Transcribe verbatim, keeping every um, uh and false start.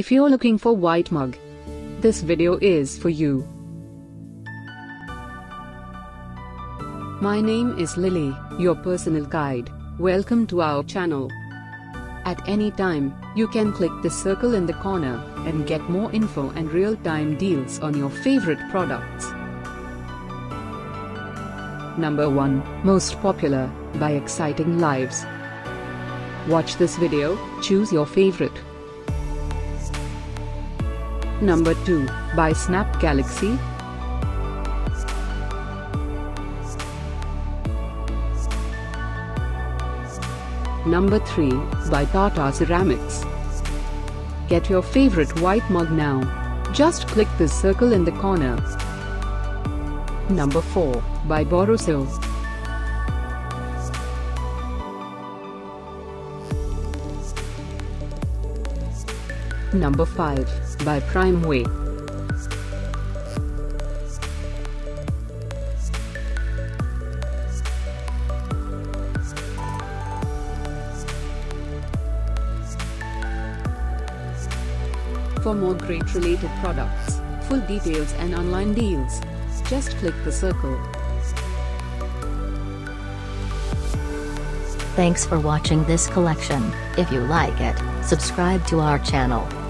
If you're looking for white mug, this video is for you. My name is Lily, your personal guide. Welcome to our channel. At any time, you can click the circle in the corner and get more info and real-time deals on your favorite products. Number one. Most Popular, by Exciting Lives. Watch this video, choose your favorite. Number two. By Snap Galaxy. Number three. By Tata Ceramics. Get your favorite white mug now. Just click the circle in the corner. Number four. By Borosil. Number five. By Primeway. For more great related products, full details and online deals, just click the circle. Thanks for watching this collection. If you like it, subscribe to our channel.